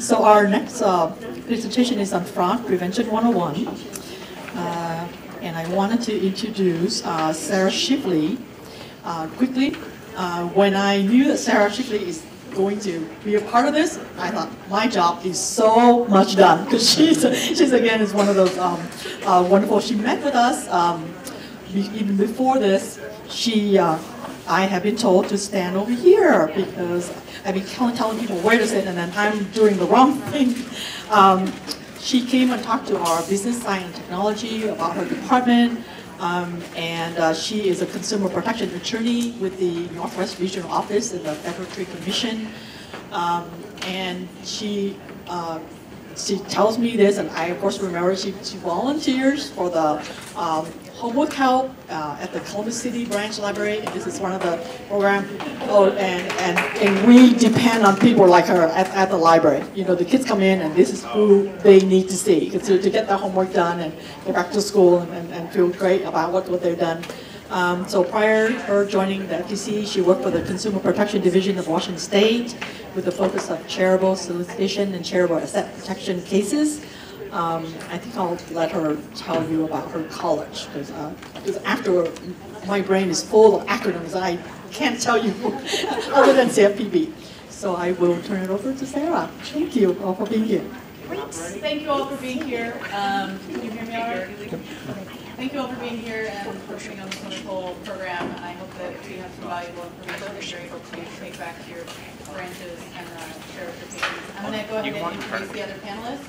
So our next presentation is on Fraud Prevention 101. And I wanted to introduce Sarah Shipley quickly. When I knew that Sarah Shipley is going to be a part of this, I thought my job is so much done, because she's again is one of those wonderful. She met with us even before this. She I have been told to stand over here because I've been telling people where to sit, and then I'm doing the wrong thing. She came and talked to our business science and technology about her department. She is a consumer protection attorney with the Northwest Regional Office and the Federal Trade Commission. She tells me this, and I of course remember she volunteers for the homework help at the Columbus City Branch Library. And this is one of the programs. Oh, and we depend on people like her at the library. You know, the kids come in, and this is who they need to see to get their homework done and go back to school and feel great about what they've done. So prior to her joining the FTC, she worked for the Consumer Protection Division of Washington State with a focus on charitable solicitation and charitable asset protection cases. I think I'll let her tell you about her college, because after my brain is full of acronyms, and I can't tell you other than CFPB. So I will turn it over to Sarah. Thank you all for being here. Great. Thank you all for being here. Can you hear me all right? Thank you all for being here and for being on this wonderful program. And I hope that we have some valuable information that you're able to take back to your branches and share with your patients. I'm going to go ahead and introduce the other panelists.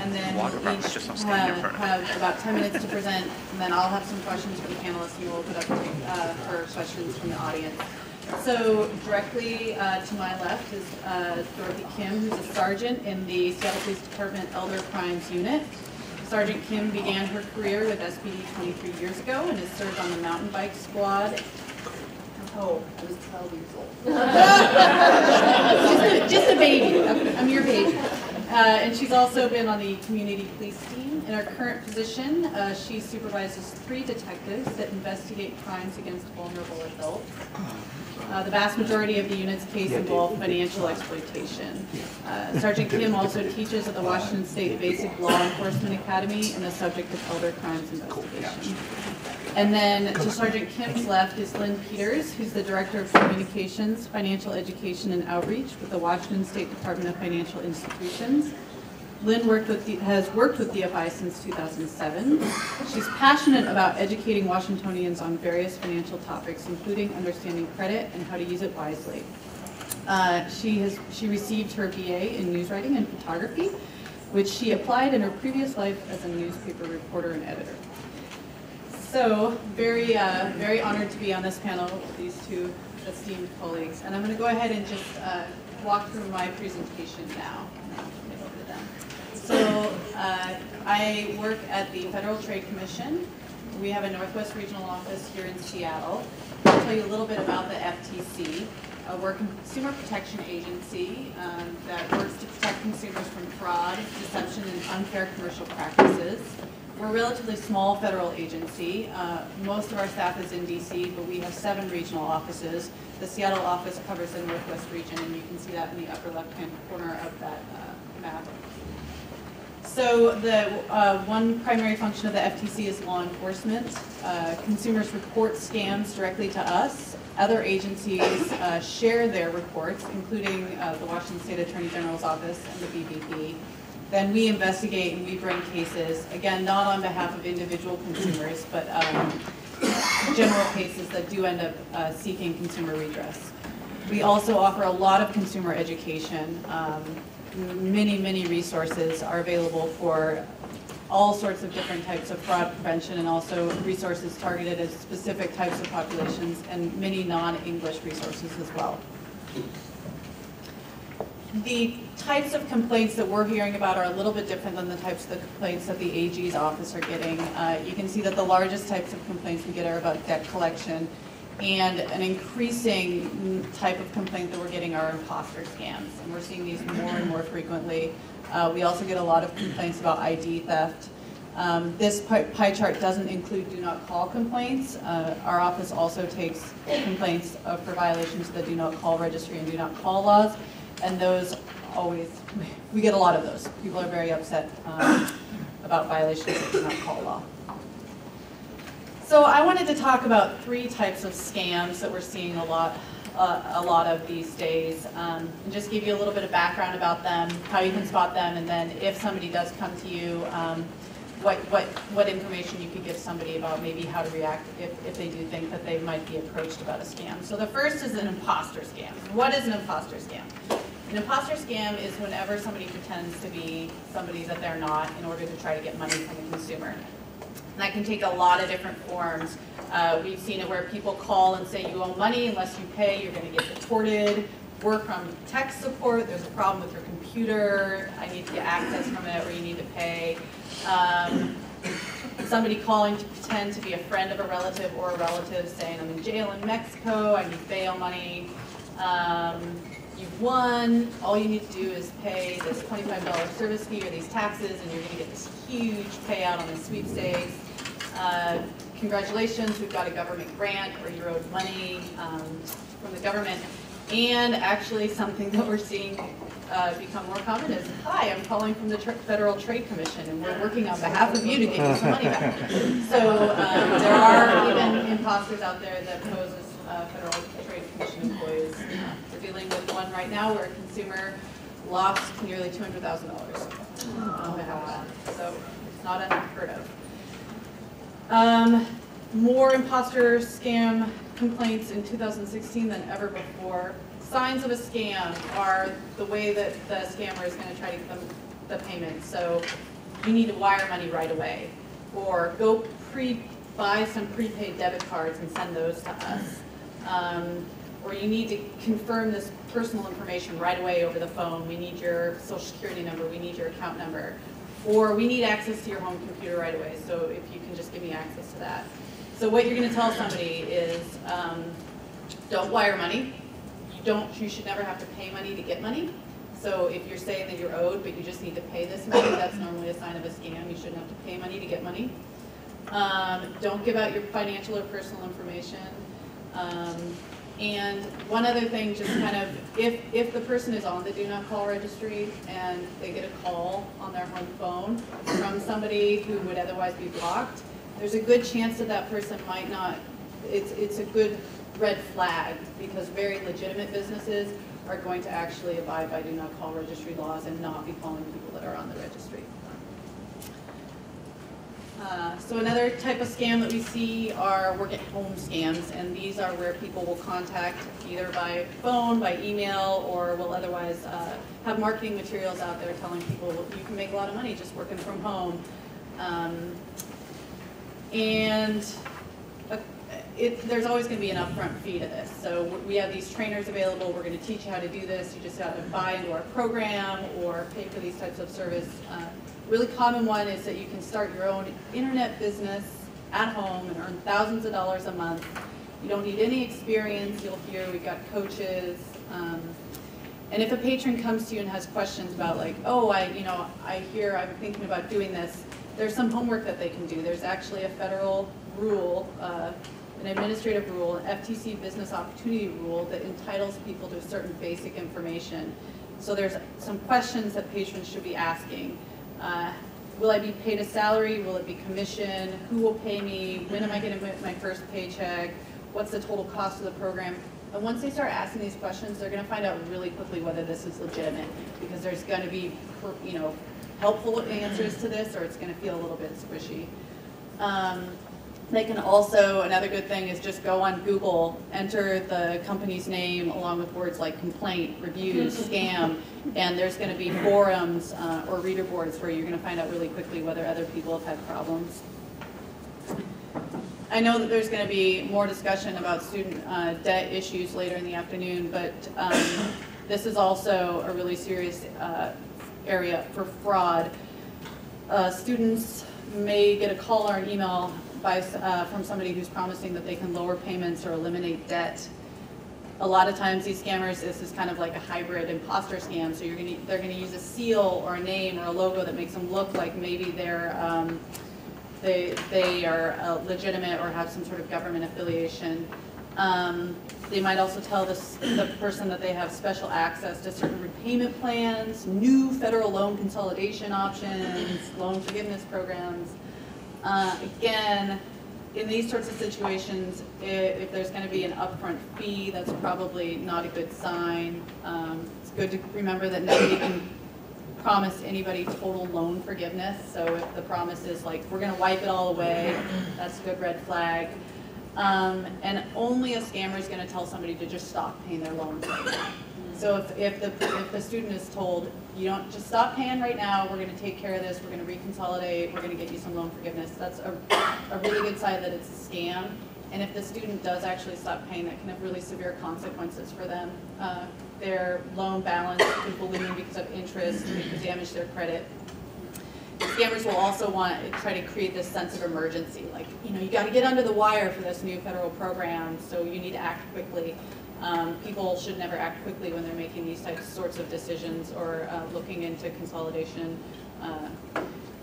And then each have about 10 minutes to present, and then I'll have some questions for the panelists, and we'll put up for questions from the audience. So directly to my left is Dorothy Kim, who's a sergeant in the Seattle Police Department Elder Crimes Unit. Sergeant Kim began her career with SPD 23 years ago and has served on the mountain bike squad. Oh, I was 12 years old. just a baby. I'm your baby. And she's also been on the community police team. In her current position, she supervises 3 detectives that investigate crimes against vulnerable adults. The vast majority of the unit's case involve financial exploitation. Sergeant Kim also teaches at the Washington State Basic Law Enforcement Academy in the subject of elder crimes investigation. And then to Sergeant Kim's left is Lynn Peters, who's the Director of Communications, Financial Education, and Outreach with the Washington State Department of Financial Institutions. Lynn has worked with DFI since 2007. She's passionate about educating Washingtonians on various financial topics, including understanding credit and how to use it wisely. She received her BA in newswriting and photography, which she applied in her previous life as a newspaper reporter and editor. So very, very honored to be on this panel with these 2 esteemed colleagues. And I'm going to go ahead and just walk through my presentation now. So I work at the Federal Trade Commission. We have a Northwest Regional Office here in Seattle. I'll tell you a little bit about the FTC. We're a consumer protection agency that works to protect consumers from fraud, deception, and unfair commercial practices. We're a relatively small federal agency. Most of our staff is in DC, but we have 7 regional offices. The Seattle office covers the Northwest region, and you can see that in the upper left-hand corner of that map. So the one primary function of the FTC is law enforcement. Consumers report scams directly to us. Other agencies share their reports, including the Washington State Attorney General's Office and the BBB. Then we investigate and we bring cases, again, not on behalf of individual consumers, but general cases that do end up seeking consumer redress. We also offer a lot of consumer education. Many, many resources are available for all sorts of different types of fraud prevention, and also resources targeted at specific types of populations, and many non-English resources as well. The types of complaints that we're hearing about are a little bit different than the types of complaints that the AG's office are getting. You can see that the largest types of complaints we get are about debt collection, and an increasing type of complaint that we're getting are imposter scams, and we're seeing these more and more frequently. We also get a lot of complaints about ID theft. This pie chart doesn't include Do Not Call complaints. Our office also takes complaints for violations of the Do Not Call Registry and Do Not Call laws. and those always, we get a lot of those. People are very upset about violations of Do Not Call law. So I wanted to talk about three types of scams that we're seeing a lot of these days, and just give you a little bit of background about them, how you can spot them, and then if somebody does come to you, what information you could give somebody about maybe how to react if they do think that they might be approached about a scam. So the first is an imposter scam. What is an imposter scam? An imposter scam is whenever somebody pretends to be somebody that they're not in order to try to get money from a consumer. And that can take a lot of different forms. We've seen it where people call and say you owe money, unless you pay, you're going to get deported. Work from tech support, there's a problem with your computer, I need to get access from it, or you need to pay. Somebody calling to pretend to be a friend of a relative or a relative saying, I'm in jail in Mexico, I need bail money. You've won, all you need to do is pay this $25 service fee or these taxes, and you're going to get this huge payout on the sweepstakes. Congratulations, we've got a government grant, or you're owed money from the government. And actually something that we're seeing become more common is, hi, I'm calling from the Federal Trade Commission, and we're working on behalf of you to get you some money back. So there are even imposters out there that pose as Federal Trade Commission employees. We're dealing with one right now where a consumer lost nearly $200,000 on behalf of that. So it's not unheard of. More imposter scam complaints in 2016 than ever before. Signs of a scam are the way that the scammer is going to try to get them the payment. So you need to wire money right away, or go buy some prepaid debit cards and send those to us. Or you need to confirm this personal information right away over the phone. We need your social security number, we need your account number, or we need access to your home computer right away, so if you can just give me access to that. So what you're going to tell somebody is, don't wire money. You should never have to pay money to get money. So if you're saying that you're owed, but you just need to pay this money, that's normally a sign of a scam. You shouldn't have to pay money to get money. Don't give out your financial or personal information. And one other thing, just kind of, if the person is on the Do Not Call registry and they get a call on their home phone from somebody who would otherwise be blocked, there's a good chance that that person might not, it's a good red flag, because very legitimate businesses are going to actually abide by Do Not Call registry laws and not be calling people that are on the registry. So another type of scam that we see are work-at-home scams, and these are where people will contact either by phone, by email, or will otherwise have marketing materials out there telling people, well, you can make a lot of money just working from home. There's always going to be an upfront fee to this. So we have these trainers available. We're going to teach you how to do this. You just have to buy into our program or pay for these types of service. Really common one is that you can start your own internet business at home and earn thousands of dollars a month. You don't need any experience. You'll hear we've got coaches. And if a patron comes to you and has questions about, like, oh, I hear I'm thinking about doing this, there's some homework that they can do. There's actually a federal rule, an administrative rule, an FTC business opportunity rule that entitles people to certain basic information. So there's some questions that patrons should be asking. Will I be paid a salary? Will it be commission? Who will pay me? When am I going to get my first paycheck? What's the total cost of the program? And once they start asking these questions, they're going to find out really quickly whether this is legitimate, because there's going to be, helpful answers to this, or it's going to feel a little bit squishy. They can also, another good thing is just go on Google, enter the company's name along with words like complaint, reviews, scam, and there's going to be forums or reader boards where you're going to find out really quickly whether other people have had problems. I know that there's going to be more discussion about student debt issues later in the afternoon, but this is also a really serious area for fraud. Students may get a call or an email from somebody who's promising that they can lower payments or eliminate debt. A lot of times these scammers, this is kind of like a hybrid imposter scam, so they're going to use a seal or a name or a logo that makes them look like maybe they're they are legitimate or have some sort of government affiliation. They might also tell the person that they have special access to certain repayment plans, new federal loan consolidation options, loan forgiveness programs. Again, in these sorts of situations, if there's going to be an upfront fee, that's probably not a good sign. It's good to remember that nobody can promise anybody total loan forgiveness. So if the promise is like, we're going to wipe it all away, that's a good red flag. And only a scammer is going to tell somebody to just stop paying their loans right now. So if the student is told, you don't just stop paying right now, we're going to take care of this, we're going to reconsolidate, we're going to get you some loan forgiveness, that's a really good sign that it's a scam. And if the student does actually stop paying, that can have really severe consequences for them. Their loan balance could balloon because of interest, it could damage their credit. Scammers will also want to try to create this sense of emergency, like, you know, you got to get under the wire for this new federal program, so you need to act quickly. People should never act quickly when they're making these sorts of decisions or looking into consolidation.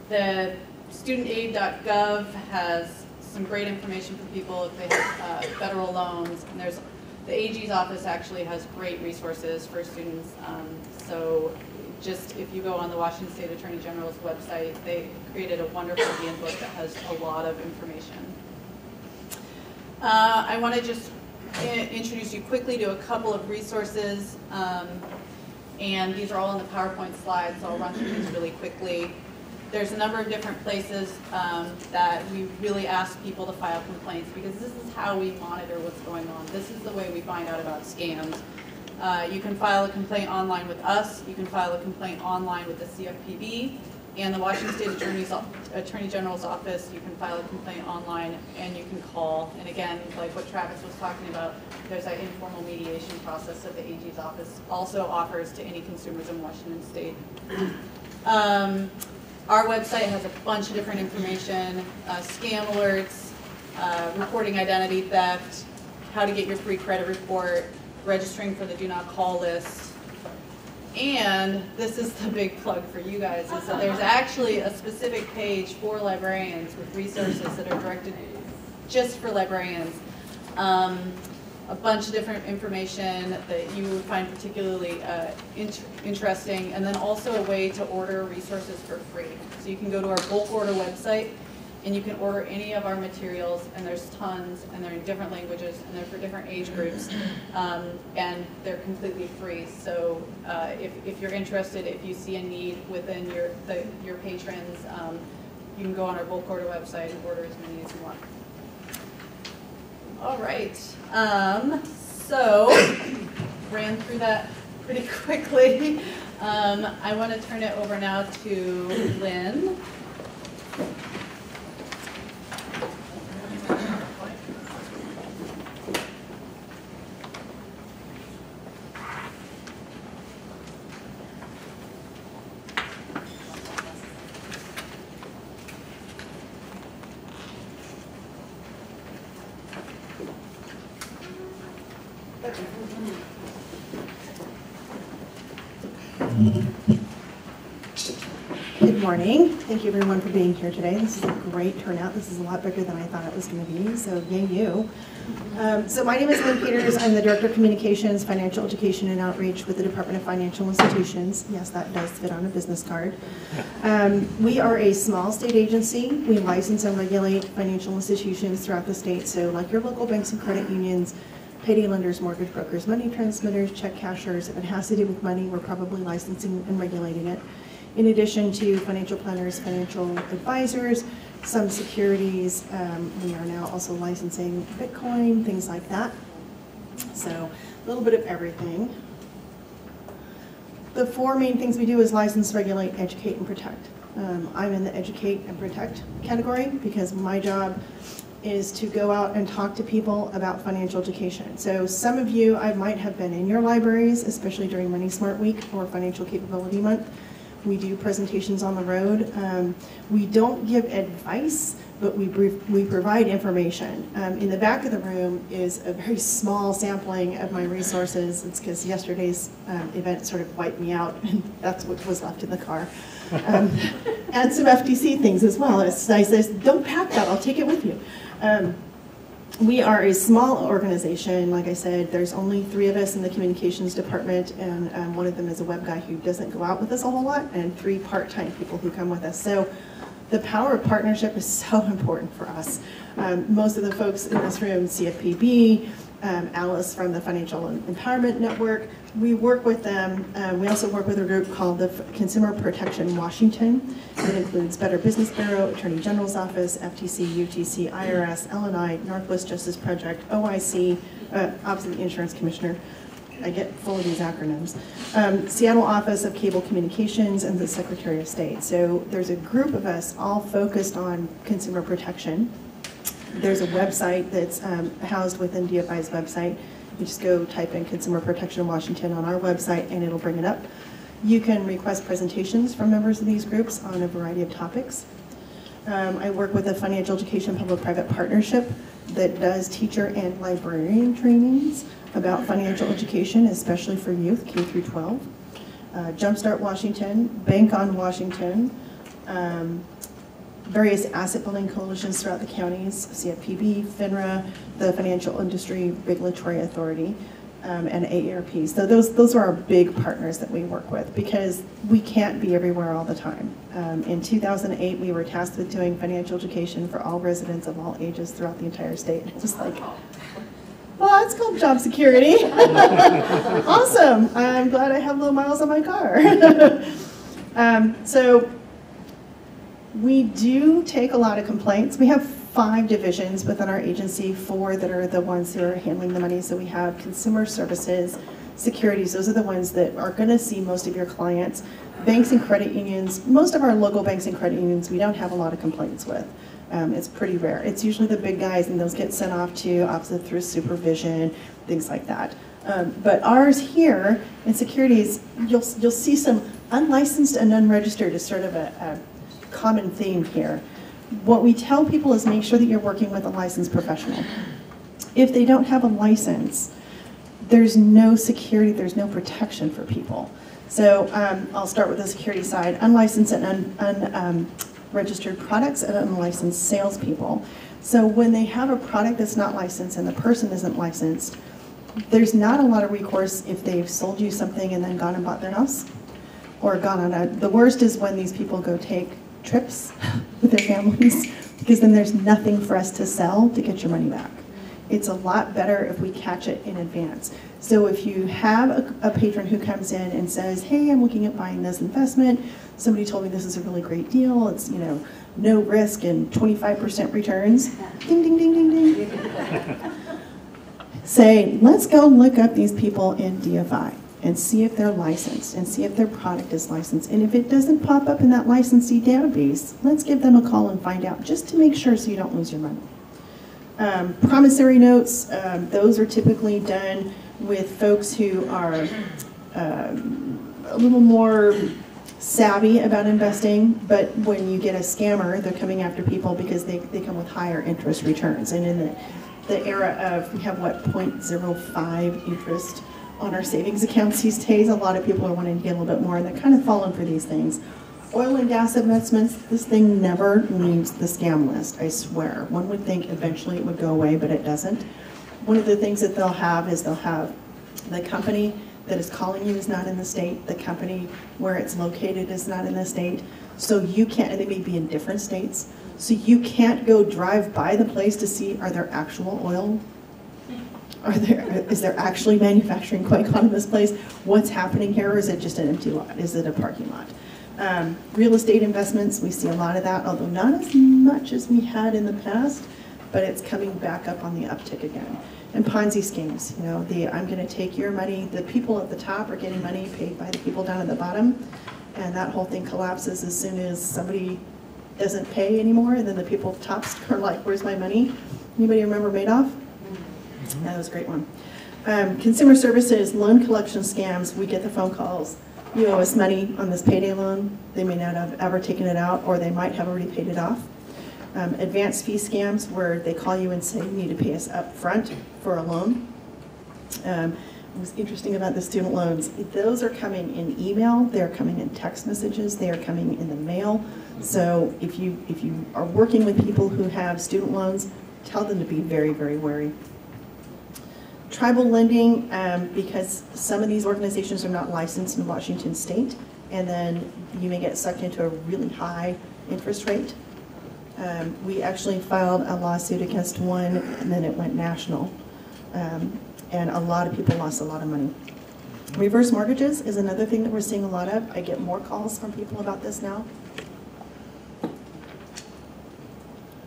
The studentaid.gov has some great information for people if they have federal loans, and there's the AG's office actually has great resources for students. So just if you go on the Washington State Attorney General's website, they created a wonderful handbook that has a lot of information. I want to just introduce you quickly to a couple of resources, and these are all in the PowerPoint slides, so I'll run through these really quickly. There's a number of different places that we really ask people to file complaints, because this is how we monitor what's going on. This is the way we find out about scams. You can file a complaint online with us, you can file a complaint online with the CFPB, and the Washington State Attorney General's Office, you can file a complaint online, and you can call. And again, like what Travis was talking about, there's that informal mediation process that the AG's office also offers to any consumers in Washington State. Our website has a bunch of different information, scam alerts, reporting identity theft, how to get your free credit report, registering for the Do Not Call list. And this is the big plug for you guys, is that there's actually a specific page for librarians with resources that are directed just for librarians. A bunch of different information that you would find particularly interesting, and then also a way to order resources for free. So you can go to our bulk order website, and you can order any of our materials, and there's tons, and they're in different languages, and they're for different age groups, and they're completely free. So if you're interested, if you see a need within your patrons, you can go on our bulk order website and order as many as you want. All right, so ran through that pretty quickly. I want to turn it over now to Lynn. Good morning. Thank you everyone for being here today. This is a great turnout. This is a lot bigger than I thought it was going to be, so yay you. So my name is Lynn Peters. I'm the Director of Communications, Financial Education, and Outreach with the Department of Financial Institutions. Yes, that does fit on a business card. We are a small state agency. We license and regulate financial institutions throughout the state, so like your local banks and credit unions, payday lenders, mortgage brokers, money transmitters, check cashers. If it has to do with money, we're probably licensing and regulating it. In addition to financial planners, financial advisors, some securities, we are now also licensing Bitcoin, things like that. So a little bit of everything. The four main things we do is license, regulate, educate, and protect. I'm in the educate and protect category because my job is to go out and talk to people about financial education. So some of you, I might have been in your libraries, especially during Money Smart Week or Financial Capability Month. We do presentations on the road. We don't give advice, but we provide information. In the back of the room is a very small sampling of my resources. It's because yesterday's event sort of wiped me out, and that's what was left in the car. And some FTC things as well. It's nice. Don't pack that. I'll take it with you. We are a small organization. Like I said, there's only 3 of us in the communications department, and one of them is a web guy who doesn't go out with us a whole lot, and 3 part-time people who come with us. So the power of partnership is so important for us. Most of the folks in this room, CFPB, Alice from the Financial Empowerment Network, we work with them. We also work with a group called the Consumer Protection Washington. It includes Better Business Bureau, Attorney General's Office, FTC, UTC, IRS, LNI, Northwest Justice Project, OIC, Office of the Insurance Commissioner. I get full of these acronyms. Seattle Office of Cable Communications and the Secretary of State. So there's a group of us all focused on consumer protection. There's a website that's housed within DFI's website. You just go type in Consumer Protection Washington on our website and it'll bring it up. You can request presentations from members of these groups on a variety of topics. I work with a Financial Education Public-Private Partnership that does teacher and librarian trainings about financial education, especially for youth, K through 12. Jumpstart Washington, Bank on Washington, various asset building coalitions throughout the counties, CFPB, FINRA, the Financial Industry Regulatory Authority, and AARP. So those are our big partners that we work with, because we can't be everywhere all the time. In 2008, we were tasked with doing financial education for all residents of all ages throughout the entire state. It was like, well, it's called job security. Awesome, I'm glad I have low miles on my car. So we do take a lot of complaints. We have 5 divisions within our agency, 4 that are the ones who are handling the money. So we have consumer services, securities, those are the ones that are gonna see most of your clients. Banks and credit unions, most of our local banks and credit unions, we don't have a lot of complaints with. It's pretty rare. It's usually the big guys, and those get sent off to OPSA through supervision, things like that. But ours here in securities, you'll see some unlicensed and unregistered is sort of a common theme here. What we tell people is make sure that you're working with a licensed professional. If they don't have a license, there's no security, there's no protection for people. So I'll start with the security side. Unlicensed and registered products and unlicensed salespeople. So when they have a product that's not licensed and the person isn't licensed, there's not a lot of recourse if they've sold you something and then gone and bought their house or gone on a, the worst is when these people go take trips with their families, because then there's nothing for us to sell to get your money back. It's a lot better if we catch it in advance. So if you have a patron who comes in and says, hey, I'm looking at buying this investment, somebody told me this is a really great deal, it's, you know, no risk and 25% returns, ding, ding, ding, ding, ding. Say, let's go look up these people in DFI and see if they're licensed and see if their product is licensed. And if it doesn't pop up in that licensee database, let's give them a call and find out just to make sure so you don't lose your money. Promissory notes, those are typically done with folks who are a little more savvy about investing, but when you get a scammer, they're coming after people because they come with higher interest returns. And in the era of, we have what, 0.05 interest on our savings accounts these days, a lot of people are wanting to get a little bit more, and they're kind of falling for these things. Oil and gas investments, this thing never leaves the scam list, I swear. One would think eventually it would go away, but it doesn't. One of the things that they'll have is they'll have the company that is calling you is not in the state, the company where it's located is not in the state, so you can't, and they may be in different states, so you can't go drive by the place to see, are there actual oil? Is there actually manufacturing quite on in this place? What's happening here, or is it just an empty lot? Is it a parking lot? Real estate investments, we see a lot of that, although not as much as we had in the past, but it's coming back up on the uptick again. And Ponzi schemes, you know, the I'm going to take your money, the people at the top are getting money paid by the people down at the bottom, and that whole thing collapses as soon as somebody doesn't pay anymore, and then the people at the top are like, where's my money? Anybody remember Madoff? Mm-hmm. That was a great one. Consumer services, loan collection scams, we get the phone calls. You owe us money on this payday loan. They may not have ever taken it out, or they might have already paid it off. Advance fee scams, where they call you and say you need to pay us up front for a loan. What's interesting about the student loans, those are coming in email, they're coming in text messages, they are coming in the mail. So if you are working with people who have student loans, tell them to be very, very wary. Tribal lending, because some of these organizations are not licensed in Washington State, and then you may get sucked into a really high interest rate. We actually filed a lawsuit against one, and then it went national. And a lot of people lost a lot of money. Reverse mortgages is another thing that we're seeing a lot of. I get more calls from people about this now.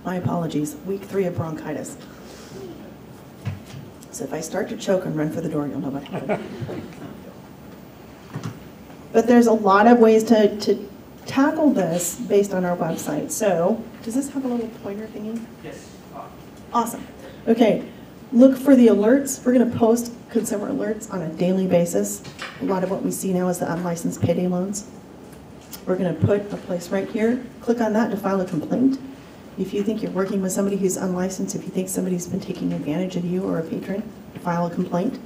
My apologies, week 3 of bronchitis. So if I start to choke and run for the door, you'll know what happened. But there's a lot of ways to tackle this based on our website. So, does this have a little pointer thingy? Yes. Awesome. Okay. Look for the alerts. We're going to post consumer alerts on a daily basis. A lot of what we see now is the unlicensed payday loans. We're going to put a place right here. Click on that to file a complaint. If you think you're working with somebody who's unlicensed, if you think somebody's been taking advantage of you or a patron, file a complaint.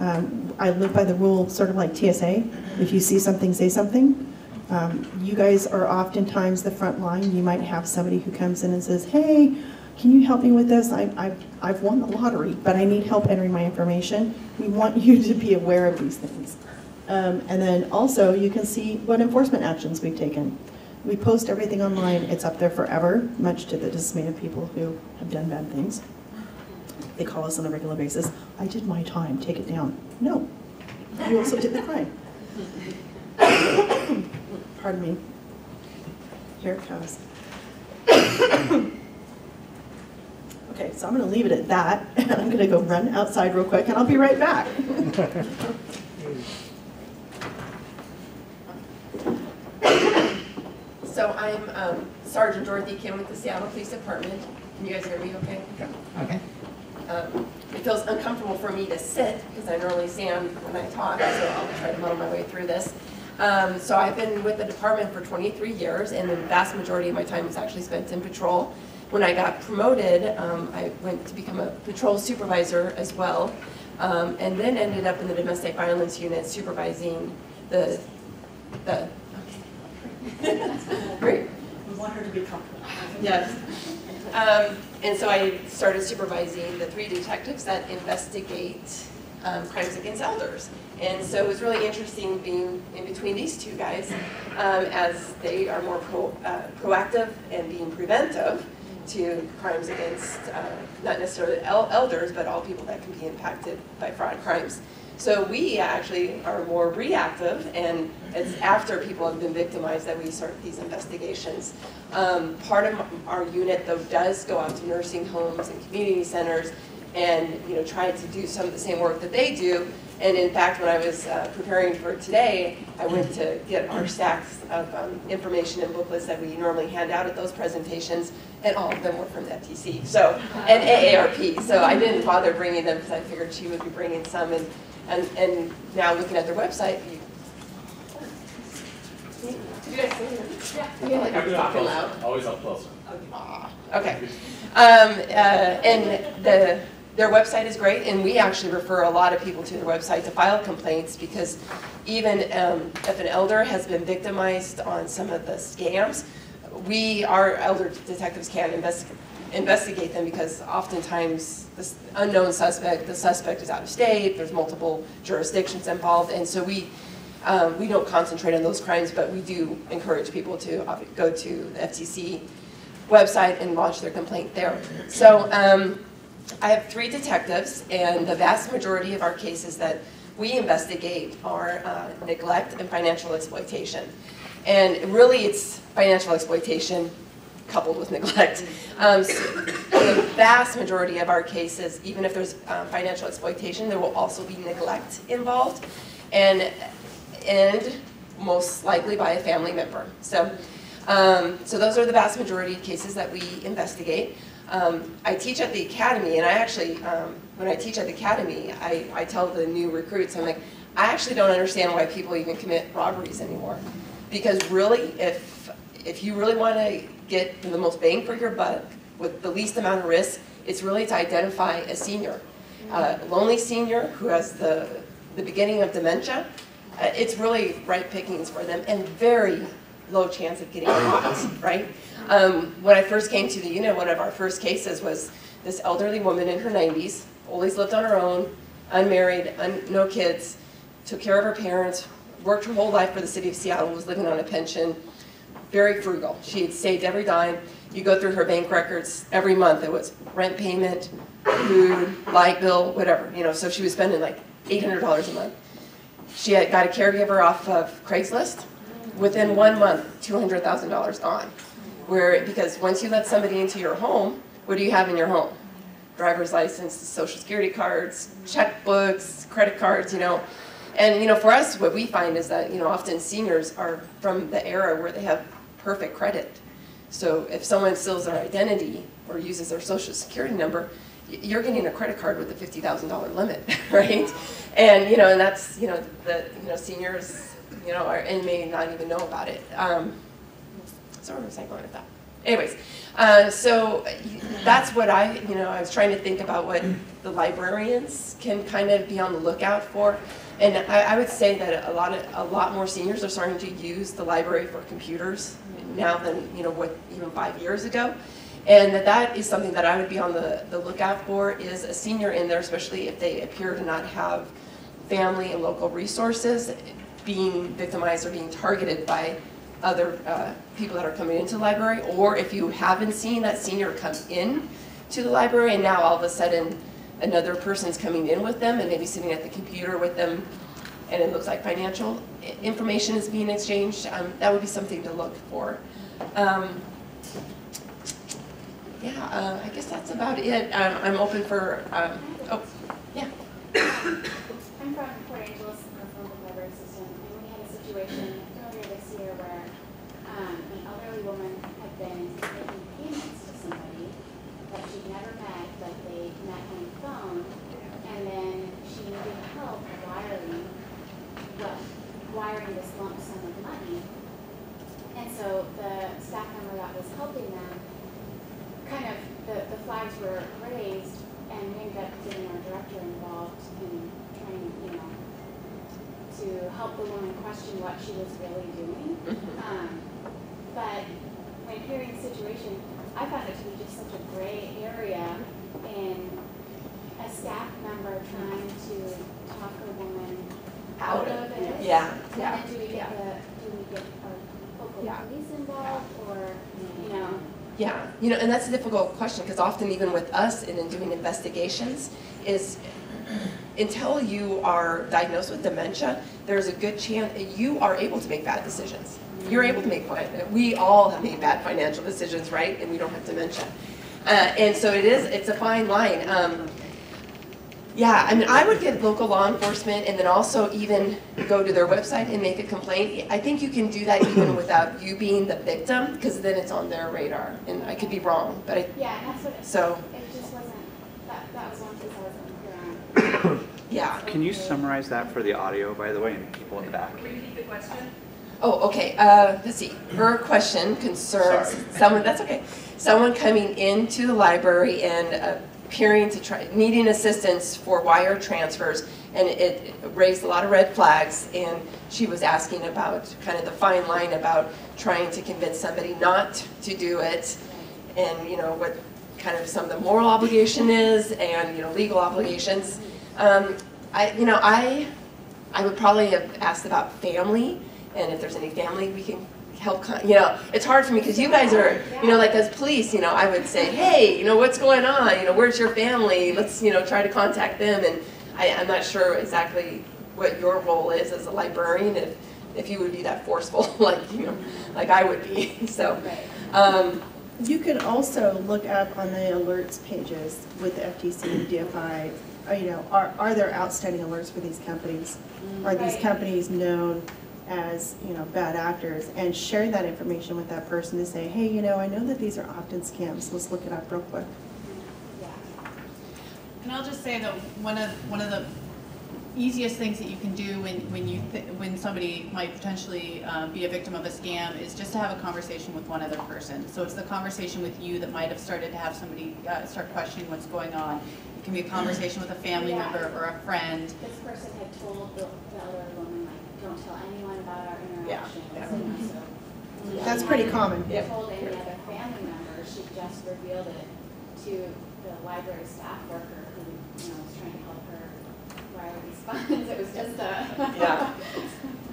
I live by the rule sort of like TSA. If you see something, say something. You guys are oftentimes the front line. You might have somebody who comes in and says, hey, can you help me with this? I've won the lottery, but I need help entering my information. We want you to be aware of these things. And then also you can see what enforcement actions we've taken. We post everything online. It's up there forever, much to the dismay of people who have done bad things. They call us on a regular basis. I did my time, take it down. No, you also did the crime. Pardon me. Here it comes. Okay, so I'm going to leave it at that, and I'm going to go run outside real quick, and I'll be right back. So I'm Sergeant Dorothy Kim with the Seattle Police Department. Can you guys hear me okay? Okay. It feels uncomfortable for me to sit because I normally stand when I talk, so I'll try to muddle my way through this. So I've been with the department for 23 years, and the vast majority of my time is actually spent in patrol. When I got promoted, I went to become a patrol supervisor as well, and then ended up in the domestic violence unit supervising the Great. We want her to be comfortable. Yes. And so I started supervising the 3 detectives that investigate crimes against elders. And so it was really interesting being in between these two guys as they are more proactive and being preventive to crimes against not necessarily elders, but all people that can be impacted by fraud crimes. So we actually are more reactive, and it's after people have been victimized that we start these investigations. Part of our unit, though, does go out to nursing homes and community centers and, you know, try to do some of the same work that they do. And in fact, when I was preparing for today, I went to get our stacks of information and booklets that we normally hand out at those presentations, and all of them were from the FTC, so, and AARP. So I didn't bother bringing them because I figured she would be bringing some. And now looking at their website, you guys see it? Yeah. Like I'm talking loud. Always up close. Okay. And their website is great, and we actually refer a lot of people to their website to file complaints, because even if an elder has been victimized on some of the scams, we, our elder detectives, can investigate them, because oftentimes this unknown suspect, the suspect is out of state, there's multiple jurisdictions involved, and so we don't concentrate on those crimes, but we do encourage people to go to the FTC website and launch their complaint there. So I have 3 detectives, and the vast majority of our cases that we investigate are neglect and financial exploitation. And really it's financial exploitation coupled with neglect. So the vast majority of our cases, even if there's financial exploitation, there will also be neglect involved, and most likely by a family member. So, so those are the vast majority of cases that we investigate. I teach at the academy, and I actually, when I teach at the academy, I tell the new recruits, I'm like, I actually don't understand why people even commit robberies anymore, because really, if you really want to get the most bang for your buck with the least amount of risk, it's really to identify a senior. A lonely senior who has the beginning of dementia, it's really ripe pickings for them and very low chance of getting caught, right? When I first came to the unit, one of our first cases was this elderly woman in her 90s, always lived on her own, unmarried, no kids, took care of her parents, worked her whole life for the city of Seattle, was living on a pension, very frugal. She had saved every dime. You go through her bank records every month. It was rent payment, food, light bill, whatever. You know, so she was spending like $800 a month. She had got a caregiver off of Craigslist. Within 1 month, $200,000 gone. Because once you let somebody into your home, what do you have in your home? Driver's license, social security cards, checkbooks, credit cards, you know. And, you know, for us, what we find is that, you know, often seniors are from the era where they have perfect credit. So if someone steals their identity or uses their social security number, you're getting a credit card with a $50,000 limit, right? And, you know, and that's, you know, the, you know, seniors, you know, are, and may not even know about it. So where was I going with that? Anyways, so that's what I, you know, I was trying to think about what the librarians can kind of be on the lookout for. And I would say that a lot more seniors are starting to use the library for computers now than, you know, what even 5 years ago. And that is something that I would be on the lookout for, is a senior in there, especially if they appear to not have family and local resources, being victimized or being targeted by other people that are coming into the library. Or if you haven't seen that senior come in to the library and now all of a sudden another person's coming in with them and maybe sitting at the computer with them, and it looks like financial information is being exchanged, that would be something to look for. Yeah, I guess that's about it. I'm open for, oh, yeah. I'm from Port Angeles, I'm from the library system, and we had a situation earlier this year where an elderly woman had been making payments to somebody that she'd never met, but they met on the phone, and then she needed help wiring this lump sum of money. And so the staff member that was helping them, kind of, the flags were raised, and we ended up getting our director involved in trying, you know, to help the woman question what she was really doing. But when hearing the situation, I found it to be just such a gray area in a staff member trying to talk a woman out of it. Yeah. And then do we get our local police involved, or, you know? Yeah, you know, and that's a difficult question, because often even with us in doing investigations is, until you are diagnosed with dementia, there's a good chance that you are able to make bad decisions. You're able to make, we all have made bad financial decisions, right? And we don't have dementia. And so it's a fine line. Yeah, I mean, I would get local law enforcement and then also even go to their website and make a complaint. I think you can do that even without you being the victim, because then it's on their radar. And I could be wrong, but I, yeah, that's what it, so it just wasn't. That was one thing I wasn't clear on. Yeah. Can you summarize that for the audio, by the way, and people in the back? Repeat the question. Oh, okay. Let's see. Her question concerns someone. That's okay. Someone coming into the library and. Appearing to try, needing assistance for wire transfers, and it raised a lot of red flags, and she was asking about kind of the fine line about trying to convince somebody not to do it, and, you know, what kind of some of the moral obligation is, and, you know, legal obligations. I would probably have asked about family, and if there's any family we can help, you know, it's hard for me because you guys are, you know, like as police, you know, I would say, hey, you know, what's going on? You know, where's your family? Let's, you know, try to contact them. And I'm not sure exactly what your role is as a librarian, if you would be that forceful, like, you know, like I would be. So you can also look up on the alerts pages with the FTC, DFI, you know, are there outstanding alerts for these companies? Are these companies known as, you know, bad actors, and share that information with that person to say, hey, you know, I know that these are often scams. Let's look it up real quick. Yeah. And I'll just say that one of the easiest things that you can do when somebody might potentially be a victim of a scam is just to have a conversation with one other person. So it's the conversation with you that might have started to have somebody start questioning what's going on. It can be a conversation with a family member or a friend. This person had told the other woman, like, don't tell anyone. Yeah. That's pretty common. If she told any other family member, she just revealed it to the library staff worker who was trying to help her wire these funds. It was just a... Yeah.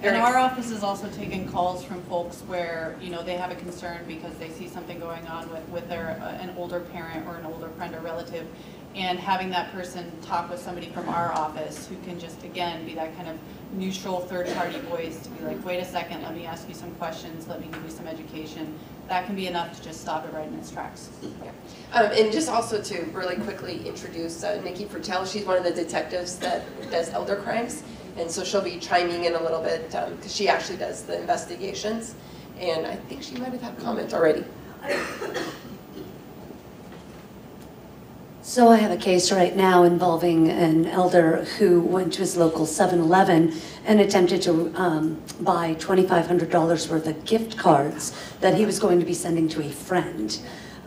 And our office is also taking calls from folks where, they have a concern because they see something going on with their, an older parent or an older friend or relative, and having that person talk with somebody from our office who can just, again, be that kind of neutral third-party voice to be like, wait a second, let me ask you some questions, let me give you some education. That can be enough to just stop it right in its tracks. Yeah. And just also to really quickly introduce Nikki Fertel. She's one of the detectives that does elder crimes. And so she'll be chiming in a little bit because she actually does the investigations. And I think she might have had comments already. So I have a case right now involving an elder who went to his local 7-Eleven and attempted to buy $2,500 worth of gift cards that he was going to be sending to a friend.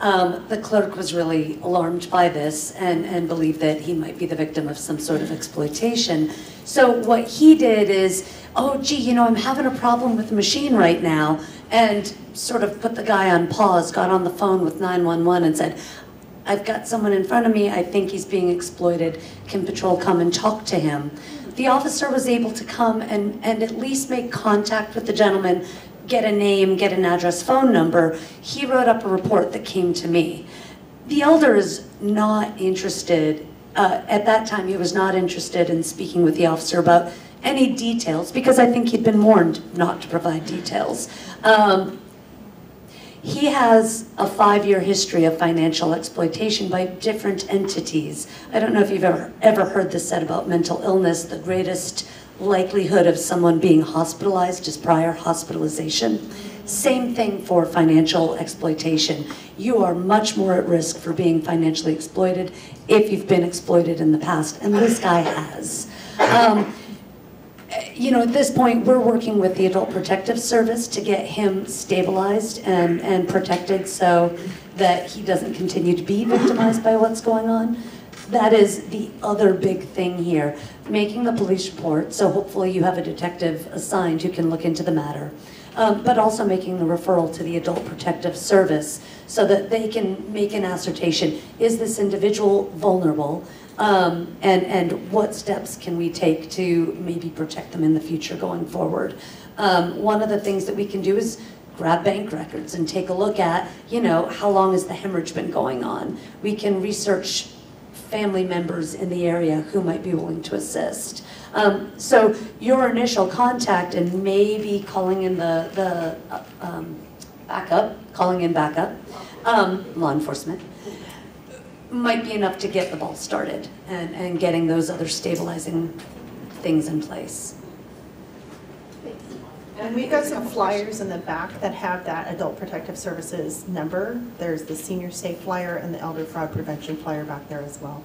The clerk was really alarmed by this and believed that he might be the victim of some sort of exploitation. So what he did is, oh gee, I'm having a problem with the machine right now, and sort of put the guy on pause, got on the phone with 911 and said, I've got someone in front of me, I think he's being exploited, can patrol come and talk to him? The officer was able to come and at least make contact with the gentleman, get a name, get an address, phone number. He wrote up a report that came to me. The elder is not interested, at that time he was not interested in speaking with the officer about any details because I think he'd been warned not to provide details. He has a 5-year history of financial exploitation by different entities. I don't know if you've ever heard this said about mental illness, the greatest likelihood of someone being hospitalized is prior hospitalization. Same thing for financial exploitation. You are much more at risk for being financially exploited if you've been exploited in the past, and this guy has. At this point, we're working with the Adult Protective Service to get him stabilized and protected so that he doesn't continue to be victimized by what's going on. That is the other big thing here, making the police report, so hopefully you have a detective assigned who can look into the matter, but also making the referral to the Adult Protective Service so that they can make an ascertation, is this individual vulnerable, and what steps can we take to maybe protect them in the future going forward. One of the things that we can do is grab bank records and take a look at, how long has the hemorrhage been going on. We can research family members in the area who might be willing to assist. So your initial contact and maybe calling in law enforcement, might be enough to get the ball started and getting those other stabilizing things in place. And we've got some flyers in the back that have that Adult Protective Services number. There's the Senior Safe flyer and the Elder Fraud Prevention flyer back there as well.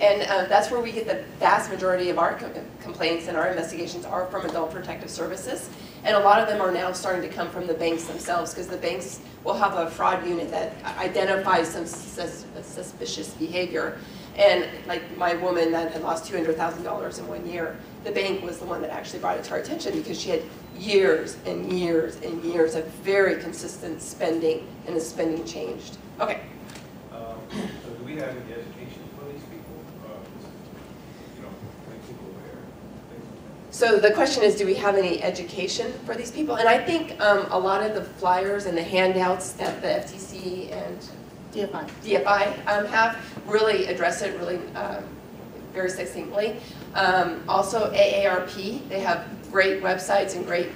And that's where we get the vast majority of our complaints and our investigations are from Adult Protective Services. And a lot of them are now starting to come from the banks themselves because the banks will have a fraud unit that identifies some suspicious behavior. And like my woman that had lost $200,000 in 1 year, the bank was the one that actually brought it to our attention because she had years and years and years of very consistent spending, and the spending changed. Okay. So do we have any education for these people? Make people aware. So the question is, do we have any education for these people? And I think a lot of the flyers and the handouts that the FTC and DFI have really addressed it really very succinctly. Also AARP, they have great websites and great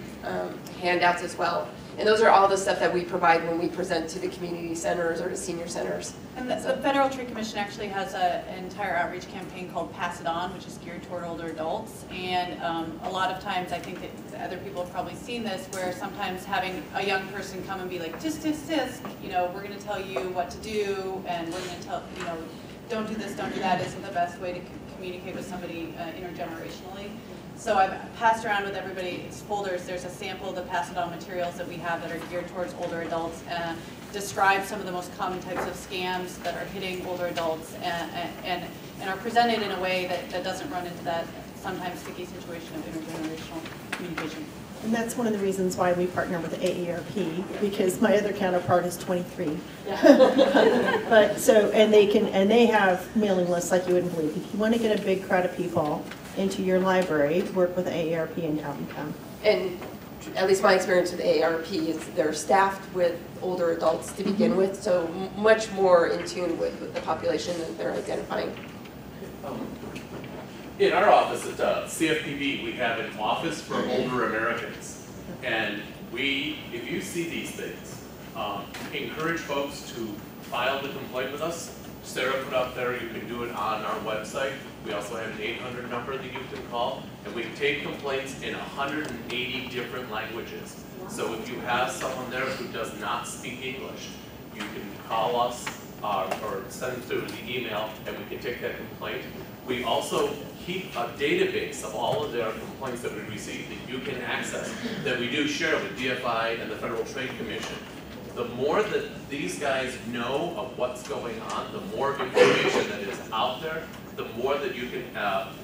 handouts as well. And those are all the stuff that we provide when we present to the community centers or to senior centers. And the Federal Trade Commission actually has an entire outreach campaign called Pass It On, which is geared toward older adults. And a lot of times, I think that other people have probably seen this, where sometimes having a young person come and be like, tisk, we're going to tell you what to do, and we're going to tell, don't do this, don't do that, isn't the best way to communicate with somebody intergenerationally. So I've passed around with everybody's folders, there's a sample of the Pass It On materials that we have that are geared towards older adults, describe some of the most common types of scams that are hitting older adults and are presented in a way that doesn't run into that sometimes sticky situation of intergenerational communication. And that's one of the reasons why we partner with the AARP, because my other counterpart is 23. Yeah. But so, and they can, and they have mailing lists like you wouldn't believe. If you want to get a big crowd of people into your library, work with the AARP and have them come. And at least my experience with AARP is they're staffed with older adults to begin with, so much more in tune with the population that they're identifying. In our office at CFPB, we have an office for older Americans, and if you see these things, encourage folks to file the complaint with us. Sarah put up there, you can do it on our website. We also have an 800 number that you can call, and we take complaints in 180 different languages. So if you have someone there who does not speak English, you can call us or send them to the email, and we can take that complaint. We also keep a database of all of their complaints that we receive that you can access, that we do share with DFI and the Federal Trade Commission. The more that these guys know of what's going on, the more information that is out there, the more that you can,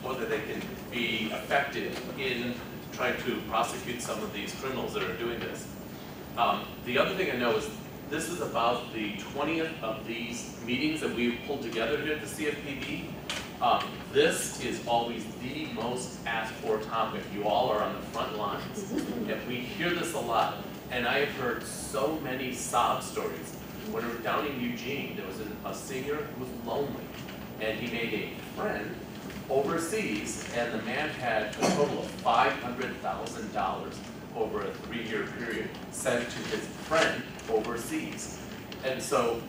more that they can be effective in trying to prosecute some of these criminals that are doing this. The other thing I know is this is about the 20th of these meetings that we've pulled together here at the CFPB. This is always the most asked for topic. You all are on the front lines. And we hear this a lot. And I have heard so many sob stories. When we were down in Eugene, there was a senior who was lonely. And he made a friend overseas. And the man had a total of $500,000 over a 3-year period sent to his friend overseas. And so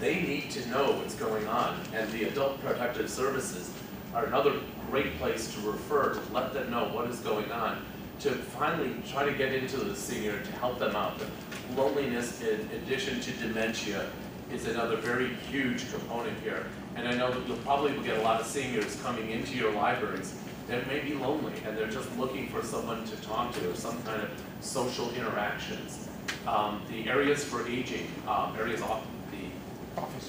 they need to know what's going on. And the Adult Protective Services are another great place to refer, to let them know what is going on, to finally try to get into the senior to help them out. But loneliness, in addition to dementia, is another very huge component here. And I know that you'll probably get a lot of seniors coming into your libraries that may be lonely, and they're just looking for someone to talk to or some kind of social interactions. The areas for aging, areas off the office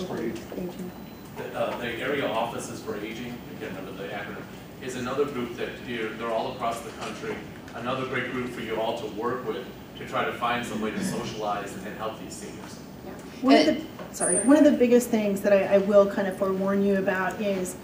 for aging. The area offices for aging, again, under the acronym, is another group that they're all across the country. Another great group for you all to work with to try to find some way to socialize and help these seniors. Yeah. One of the biggest things that I will kind of forewarn you about is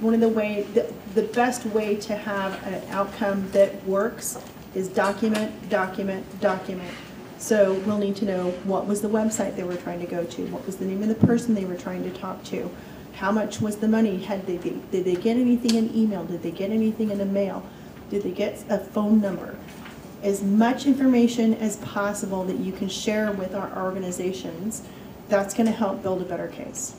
the best way to have an outcome that works is document, document, document. So we'll need to know what was the website they were trying to go to, what was the name of the person they were trying to talk to, how much was the money, did they get anything in email, did they get anything in the mail, did they get a phone number. As much information as possible that you can share with our organizations, that's going to help build a better case.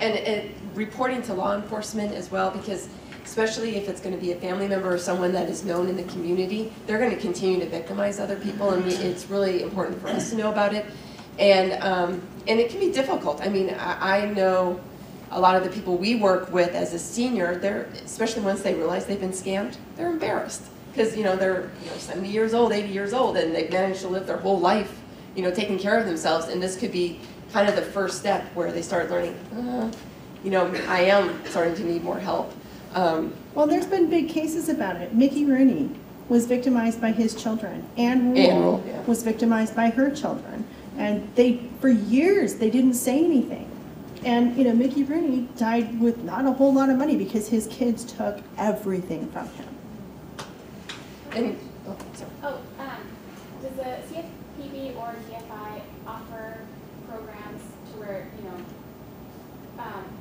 And reporting to law enforcement as well, because especially if it's going to be a family member or someone that is known in the community, they're going to continue to victimize other people, and it's really important for us to know about it. And it can be difficult. I mean, I know a lot of the people we work with as a senior, especially once they realize they've been scammed, they're embarrassed because they're 70 years old, 80 years old, and they've managed to live their whole life taking care of themselves, and this could be kind of the first step where they start learning, I am starting to need more help. Well, there's been big cases about it. Mickey Rooney was victimized by his children. Ann Rule yeah. was victimized by her children. And for years, they didn't say anything. And, Mickey Rooney died with not a whole lot of money because his kids took everything from him. And, does the CFPB or DFI offer programs to where,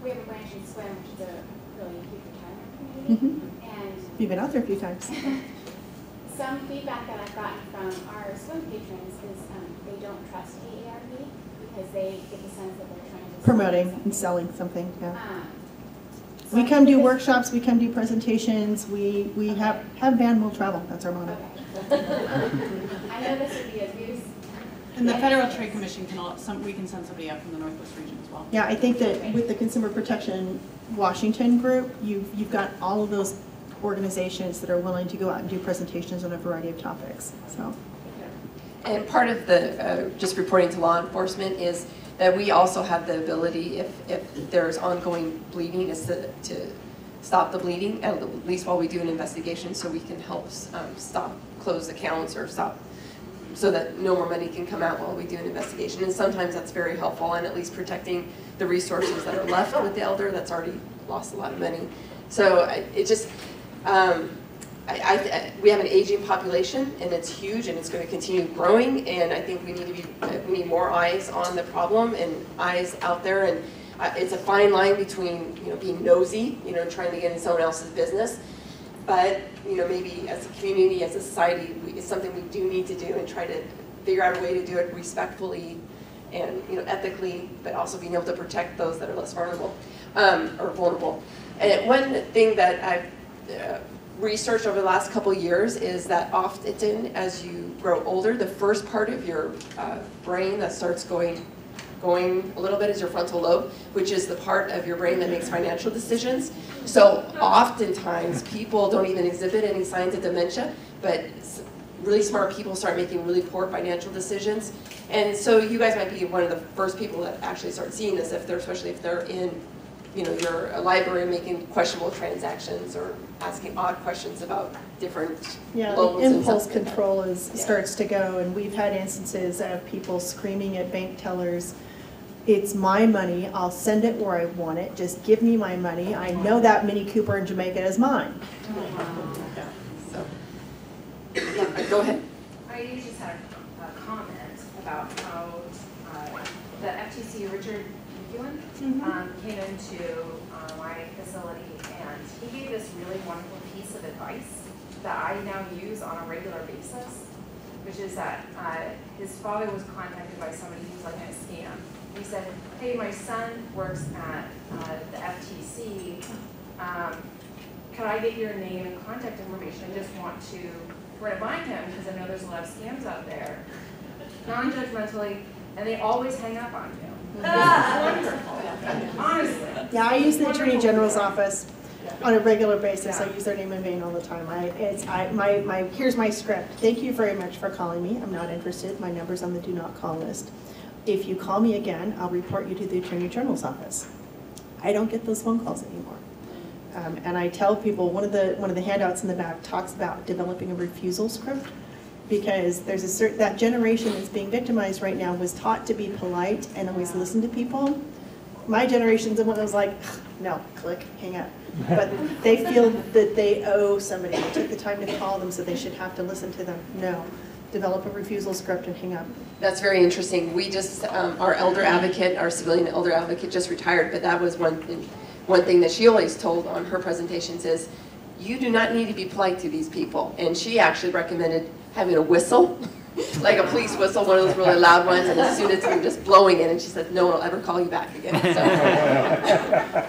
we have a branch in SWIM, which is a really huge retirement community. Mm-hmm. And you've been out there a few times. Some feedback that I've gotten from our SWIM patrons is they don't trust AARP because they get the sense that they're trying to promoting and selling something. Yeah. So we come do workshops, we come do presentations, we okay. have van will travel. That's our motto. Okay. I know this would be abuse. And the Federal Trade Commission we can send somebody out from the Northwest region as well. Yeah, I think that with the Consumer Protection Washington group, you've got all of those organizations that are willing to go out and do presentations on a variety of topics. So, and part of the just reporting to law enforcement is that we also have the ability, if there's ongoing bleeding, is to stop the bleeding, at least while we do an investigation, so we can help stop close accounts or stop, so that no more money can come out while we do an investigation. And sometimes that's very helpful in at least protecting the resources that are left with the elder that's already lost a lot of money. So it just, we have an aging population, and it's huge, and it's going to continue growing. And I think we need more eyes on the problem and eyes out there. And it's a fine line between being nosy, trying to get in someone else's business, but maybe as a community, as a society, it's something we do need to do and try to figure out a way to do it respectfully and ethically, but also being able to protect those that are less vulnerable or vulnerable. And one thing that I've researched over the last couple of years is that often as you grow older, the first part of your brain that starts going a little bit is your frontal lobe, which is the part of your brain that makes financial decisions. So oftentimes people don't even exhibit any signs of dementia, but really smart people start making really poor financial decisions. And so you guys might be one of the first people that actually start seeing this, if they're, especially if they're in your library making questionable transactions or asking odd questions about different loans. Yeah, the impulse control starts to go, and we've had instances of people screaming at bank tellers, "It's my money, I'll send it where I want it, just give me my money, I know that Mini Cooper in Jamaica is mine." Wow. Yeah, so, yeah, go ahead. I just had a comment about how the FTC, Richard McEwen, came into my facility, and he gave this really wonderful piece of advice that I now use on a regular basis, which is that his father was contacted by somebody who's like in a scam. He said, "Hey, my son works at the FTC. Can I get your name and contact information? I just want to where to find him because I know there's a lot of scams out there." Non-judgmentally, and they always hang up on you. Wonderful, honestly. Yeah, I use the Attorney General's office on a regular basis. Yeah. I use their name in vain all the time. Here's my script. "Thank you very much for calling me. I'm not interested. My number's on the Do Not Call list. If you call me again, I'll report you to the Attorney General's office." I don't get those phone calls anymore. And I tell people, one of the handouts in the back talks about developing a refusal script, because there's a certain, that generation that's being victimized right now was taught to be polite and always listen to people. My generation's the one that was like, "No, click, hang up." But they feel that they owe somebody. They took the time to call them, so they should have to listen to them. No. Develop a refusal script and hang up. That's very interesting. We just, our elder advocate, our civilian elder advocate just retired, but that was one thing that she always told on her presentations is, you do not need to be polite to these people. And she actually recommended having a whistle, like a police whistle, one of those really loud ones, and as soon as you're just blowing it, and she said, no one will ever call you back again.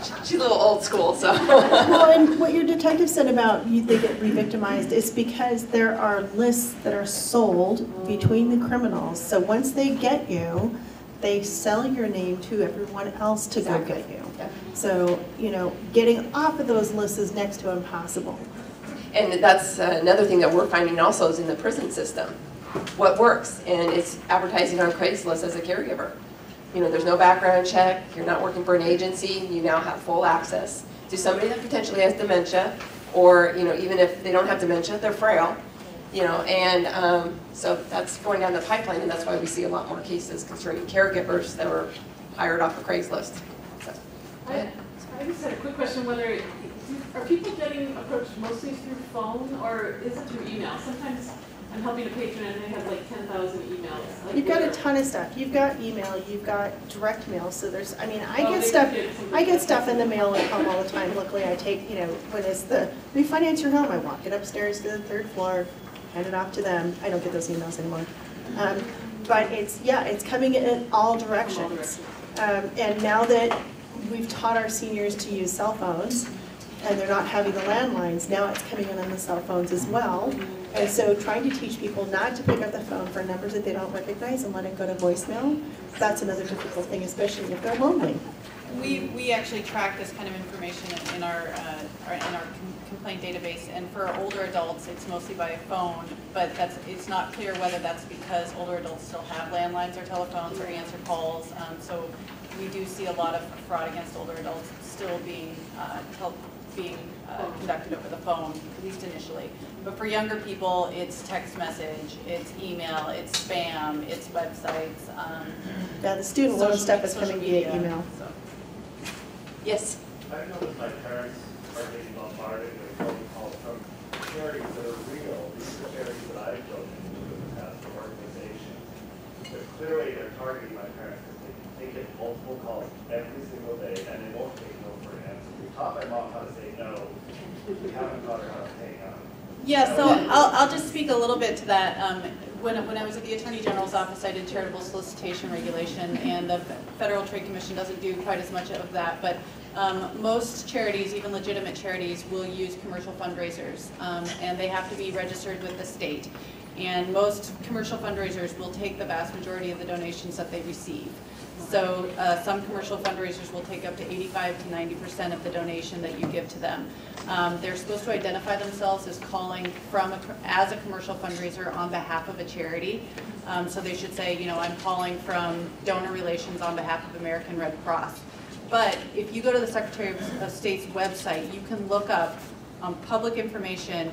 So, she's a little old school, so. Well, and what your detective said about they get re-victimized is because there are lists that are sold between the criminals. So once they get you, they sell your name to everyone else to go get you. Yeah. So, getting off of those lists is next to impossible. And that's another thing that we're finding also is in the prison system. What works, and it's advertising on Craigslist as a caregiver. There's no background check, you're not working for an agency, you now have full access to somebody that potentially has dementia, or even if they don't have dementia, they're frail, and so that's going down the pipeline, and that's why we see a lot more cases concerning caregivers that were hired off of Craigslist. So, I just had a quick question, whether are people getting approached mostly through phone, or is it through email? Sometimes I'm helping a patron and they have like 10,000 emails. You've got a ton of stuff. You've got email, you've got direct mail. So there's, I get stuff in the mail at home all the time. Luckily I take, when it's the refinance your home, I walk it upstairs to the third floor, hand it off to them. I don't get those emails anymore. But it's coming in all directions. And now that we've taught our seniors to use cell phones, and they're not having the landlines, now it's coming in on the cell phones as well. And so trying to teach people not to pick up the phone for numbers that they don't recognize and let it go to voicemail, that's another difficult thing, especially if they're lonely. We actually track this kind of information in our complaint database, and for older adults it's mostly by phone, but it's not clear whether that's because older adults still have landlines or telephones or answer calls, so we do see a lot of fraud against older adults still being conducted over the phone, at least initially. But for younger people, it's text message, it's email, it's spam, it's websites. Yeah, the student loan stuff is coming via email. So. Yes? I know that my parents are getting bombarded with phone calls from charities that are real. These are charities that I've donated to in the past, the organization. But clearly they're targeting my parents because they get multiple calls every single day and they won't take no for an answer. We taught my mom how to say no. We haven't taught her how to hang on. Yeah, so I'll just speak a little bit to that. When I was at the Attorney General's Office, I did charitable solicitation regulation, and the Federal Trade Commission doesn't do quite as much of that, but most charities, even legitimate charities, will use commercial fundraisers, and they have to be registered with the state. And most commercial fundraisers will take the vast majority of the donations that they receive. So some commercial fundraisers will take up to 85 to 90% of the donation that you give to them. They're supposed to identify themselves as calling from as a commercial fundraiser on behalf of a charity. So they should say, you know, I'm calling from donor relations on behalf of American Red Cross. But if you go to the Secretary of State's website, you can look up on public information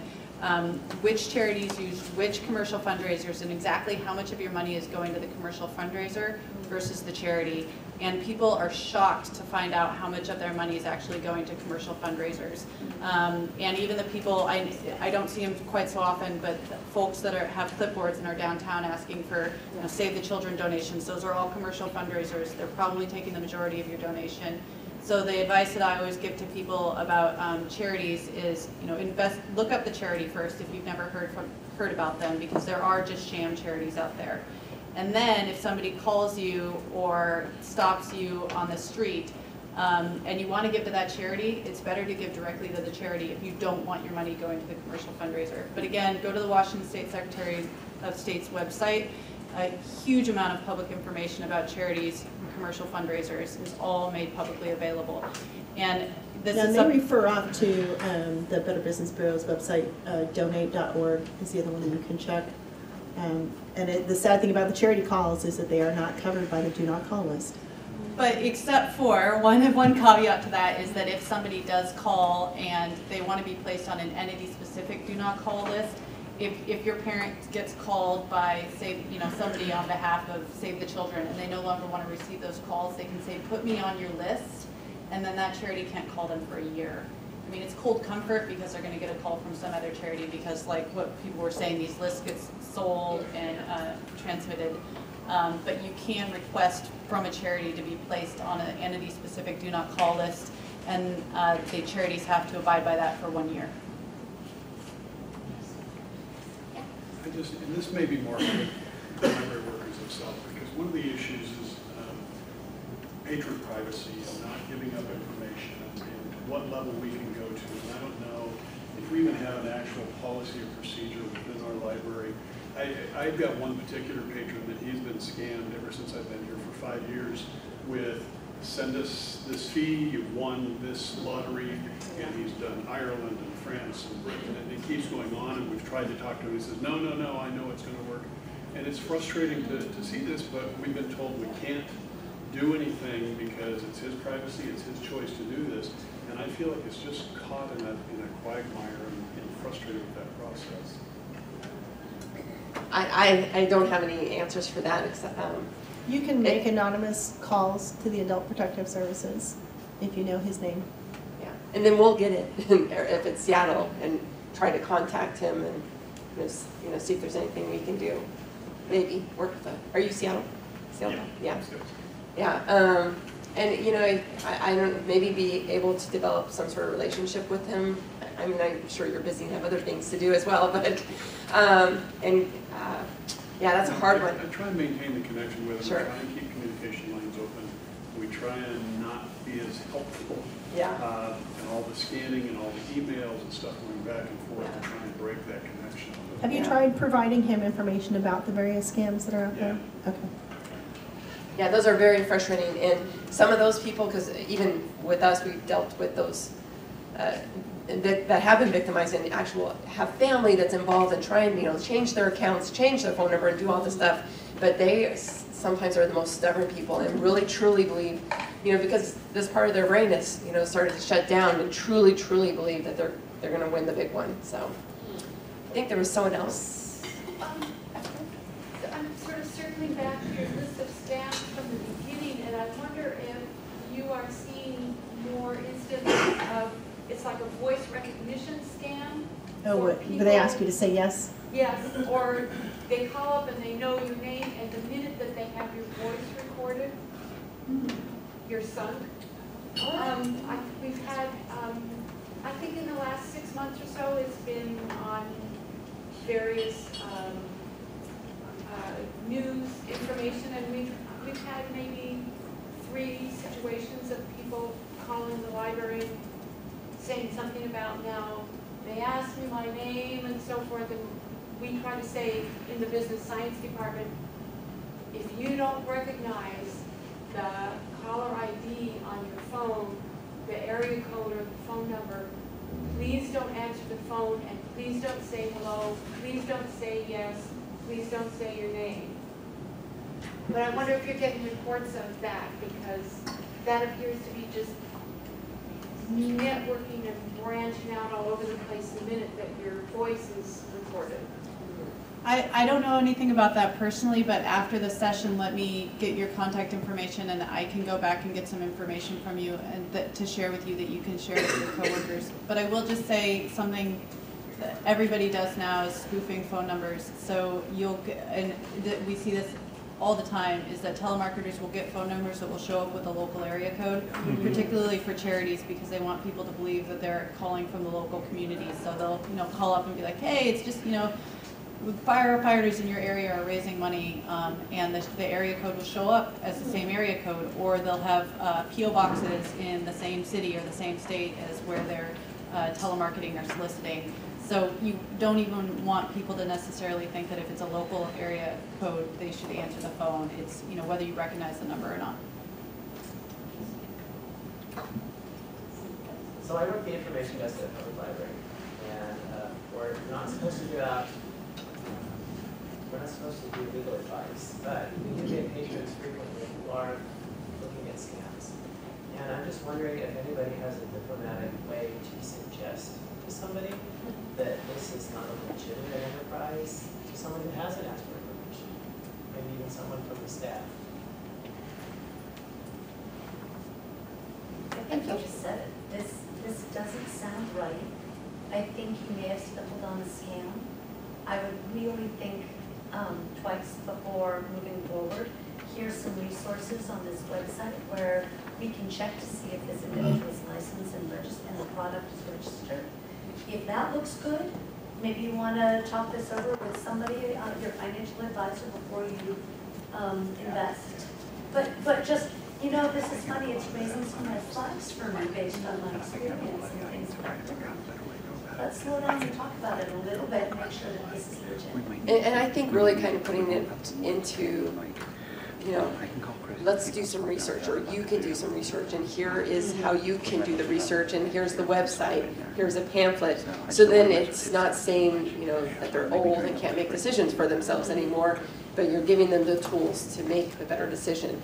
which charities use which commercial fundraisers and exactly how much of your money is going to the commercial fundraiser versus the charity. And people are shocked to find out how much of their money is actually going to commercial fundraisers. And even the people, I don't see them quite so often, but the folks that have clipboards and are downtown asking for, you know, Save the Children donations, those are all commercial fundraisers. They're probably taking the majority of your donation. So the advice that I always give to people about charities is, you know, look up the charity first if you've never heard about them, because there are just sham charities out there. And then if somebody calls you or stops you on the street and you want to give to that charity, it's better to give directly to the charity if you don't want your money going to the commercial fundraiser. But again, go to the Washington State Secretary of State's website. A huge amount of public information about charities and commercial fundraisers is all made publicly available. And this now, is they refer off to the Better Business Bureau's website, donate.org is the other one that you can check. And the sad thing about the charity calls is that they are not covered by the Do Not Call list. But except for, one caveat to that is that if somebody does call and they want to be placed on an entity-specific Do Not Call list, if your parent gets called by, say, you know, somebody on behalf of Save the Children and they no longer want to receive those calls, they can say, put me on your list, and then that charity can't call them for a year. I mean, it's cold comfort because they're going to get a call from some other charity because, like what people were saying, these lists get sold and transmitted. But you can request from a charity to be placed on an entity-specific Do Not Call list, and the charities have to abide by that for 1 year. And this may be more for the library workers themselves, because one of the issues is patron privacy and not giving up information and what level we can go to. And I don't know if we even have an actual policy or procedure within our library. I've got one particular patron that he's been scammed ever since I've been here for 5 years with, send us this fee, you've won this lottery, and he's done Ireland and France and Britain, and it keeps going on, and we've tried to talk to him, and he says, no, no, no, I know it's going to work. And it's frustrating to see this, but we've been told we can't do anything because it's his privacy, it's his choice to do this, and I feel like it's just caught in a quagmire and frustrated with that process. I don't have any answers for that, except you can make anonymous calls to the Adult Protective Services if you know his name. Yeah, and then we'll get it if it's Seattle and try to contact him and, you know, see if there's anything we can do. Maybe work with them. Are you Seattle? Seattle? Yeah. Yeah. And you know, I don't maybe be able to develop some sort of relationship with him. I mean, I'm sure you're busy and have other things to do as well, but yeah, that's a hard one. I try and maintain the connection with them. Sure. I try and keep communication lines open. We try and not be as helpful. Yeah. And all the scanning and all the emails and stuff going back and forth to try and break that connection. Have you tried providing him information about the various scams that are out there? Okay. Yeah, those are very frustrating. And some of those people, because even with us, we've dealt with those that have been victimized and actually have family that's involved in trying to change their accounts, change their phone number, and do all this stuff. But they sometimes are the most stubborn people and really truly believe, because this part of their brain is, started to shut down, and truly believe that they're going to win the big one. So I think there was someone else. I'm sort of circling back to your list of staff from the beginning, and I wonder if you are seeing more instances of, it's like a voice recognition scam. Oh, what? But they ask you to say yes? Yes, or they call up and they know your name, and the minute that they have your voice recorded, you're sunk. We've had, I think in the last 6 months or so, it's been on various news information, and we've had maybe 3 situations of people calling the library saying something about, now they ask me my name and so forth, and we try to say in the business science department, if you don't recognize the caller ID on your phone, the area code or the phone number, please don't answer the phone, and please don't say hello, please don't say yes, please don't say your name. But I wonder if you're getting reports of that, because that appears to be just networking and branching out all over the place the minute that your voice is recorded. I don't know anything about that personally, but after the session, let me get your contact information, and I can go back and get some information from you and to share with you that you can share with your coworkers. But I will just say something that everybody does now is spoofing phone numbers. So you'll get, and we see this all the time, is that telemarketers will get phone numbers that will show up with a local area code, particularly for charities, because they want people to believe that they're calling from the local community. So they'll call up and be like, hey, it's just firefighters in your area are raising money, and the area code will show up as the same area code, or they'll have PO boxes in the same city or the same state as where they're telemarketing or soliciting. So you don't even want people to necessarily think that if it's a local area code, they should answer the phone. It's whether you recognize the number or not. So I work the information desk at public library, and we're not supposed to do legal advice, but we do get patrons frequently who are looking at scams. And I'm just wondering if anybody has a diplomatic way to suggest to somebody that this is not a legitimate enterprise, to someone who hasn't asked for information, maybe even someone from the staff. I think you just said it. This doesn't sound right. I think you may have stumbled on a scam. I would really think twice before moving forward. Here's some resources on this website where we can check to see if this individual is licensed and the product is registered. If that looks good, maybe you want to talk this over with somebody, your financial advisor, before you invest. But just, this is funny, it's raising some red flags for me based on my experience and things like that. Let's slow down and talk about it a little bit and make sure that this is legit. And I think really kind of putting it into, let's do some research, or you can do some research, and here is how you can do the research, and here's the website, here's a pamphlet. So then it's not saying, that they're old and can't make decisions for themselves anymore, but you're giving them the tools to make the better decision.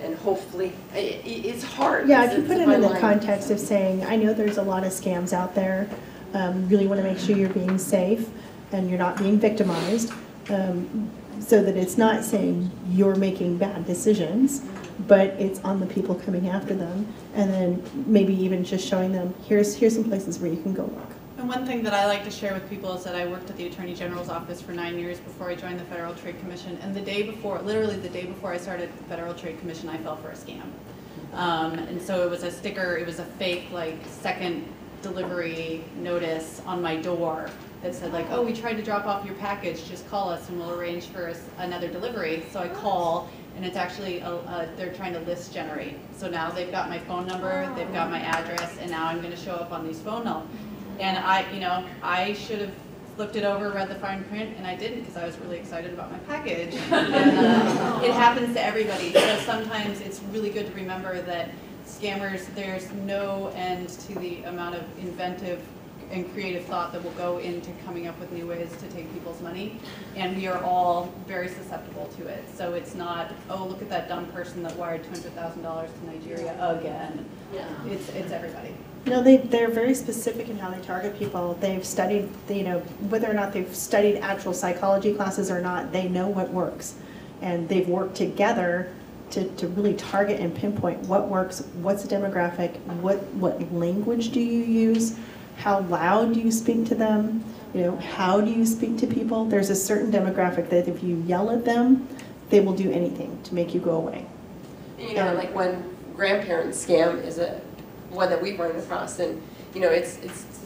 And hopefully, it's hard. Yeah, if you put it in the context of saying, I know there's a lot of scams out there, really want to make sure you're being safe and you're not being victimized, so that it's not saying you're making bad decisions, but it's on the people coming after them, and then maybe even just showing them, here's some places where you can go look. And one thing that I like to share with people is that I worked at the Attorney General's Office for 9 years before I joined the Federal Trade Commission, and the day before, literally the day before I started the Federal Trade Commission, I fell for a scam. And so it was a sticker, it was a fake, like, second delivery notice on my door that said, like, oh, we tried to drop off your package, just call us and we'll arrange for another delivery. So I call, and it's actually they're trying to list generate. So now they've got my phone number, they've got my address, and now I'm going to show up on these phone numbers. And I should have flipped it over, read the fine print, and I didn't, because I was really excited about my package. And, it happens to everybody. So sometimes it's really good to remember that scammers, there's no end to the amount of inventive and creative thought that will go into coming up with new ways to take people's money, and we are all very susceptible to it. So it's not, oh, look at that dumb person that wired $200,000 to Nigeria again. Yeah. It's everybody. No, they're very specific in how they target people. They've studied, you know, whether or not they've studied actual psychology classes or not, they know what works, and they've worked together to really target and pinpoint what works, what's the demographic, what language do you use, how loud do you speak to them, you know, how do you speak to people. There's a certain demographic that if you yell at them, they will do anything to make you go away. You know, like when grandparent scam is a one that we've run across, and you know, it's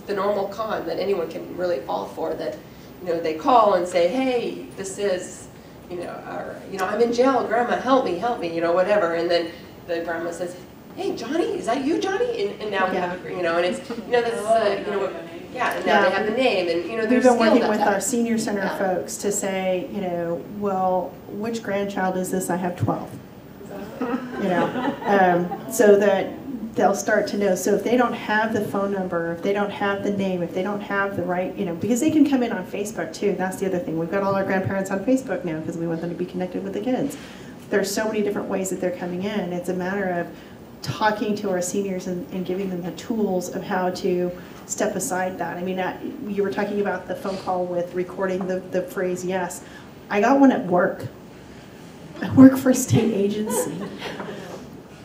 the normal con that anyone can really fall for. That, you know, they call and say, hey, this is, you know, or, you know, I'm in jail, grandma, help me, you know, whatever. And then the grandma says, hey, Johnny, is that you, Johnny? And now we have a, you know, and it's, you know, this is you know, yeah, and now they have the name, and you know, we've been working with our senior center folks to say, you know, well, which grandchild is this? I have 12. Exactly. You know, so that they'll start to know. So if they don't have the phone number, if they don't have the name, if they don't have the right, you know, because they can come in on Facebook too. That's the other thing. We've got all our grandparents on Facebook now because we want them to be connected with the kids. There's so many different ways that they're coming in. It's a matter of talking to our seniors and giving them the tools of how to step aside that. I mean, you were talking about the phone call with recording the phrase yes. I got one at work. I work for a state agency.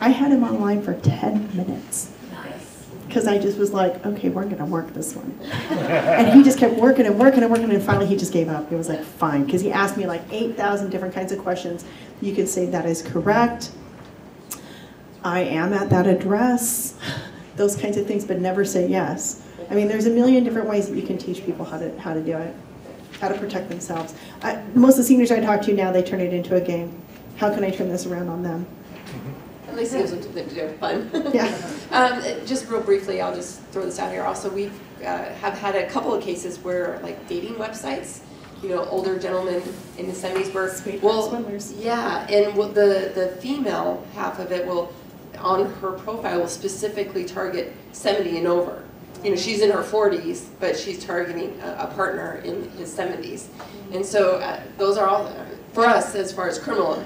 I had him online for 10 minutes. Nice. Because I just was like, okay, we're going to work this one. And he just kept working and working and working, and finally he just gave up. It was like, fine. Because he asked me like 8,000 different kinds of questions. You could say that is correct. I am at that address. Those kinds of things, but never say yes. I mean, there's a million different ways that you can teach people how to do it, how to protect themselves. Most of the seniors I talk to now, they turn it into a game. How can I turn this around on them? At least it gives them something to do, fun. Yeah. Just real briefly, I'll just throw this out here. Also, we have had a couple of cases where, like, dating websites, you know, older gentlemen in the 70s were, yeah, and the female half of it will, on her profile, will specifically target 70 and over. You know, she's in her 40s, but she's targeting a partner in his 70s. And so those are all, for us, as far as criminal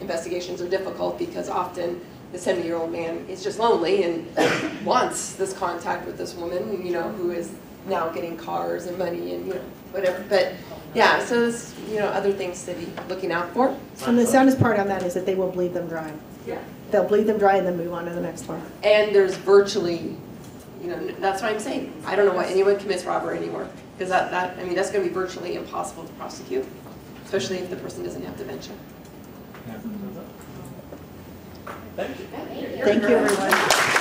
investigations are difficult, because often the 70-year-old man is just lonely and wants this contact with this woman, you know, who is now getting cars and money and, you know, whatever. But yeah, so there's, you know, other things to be looking out for. And the saddest part on that is that they will bleed them dry. Yeah. They'll bleed them dry and then move on to the next one. And there's virtually, you know, that's what I'm saying. I don't know why anyone commits robbery anymore, because I mean, that's going to be virtually impossible to prosecute, especially if the person doesn't have dementia. Thank you. Thank you, everyone.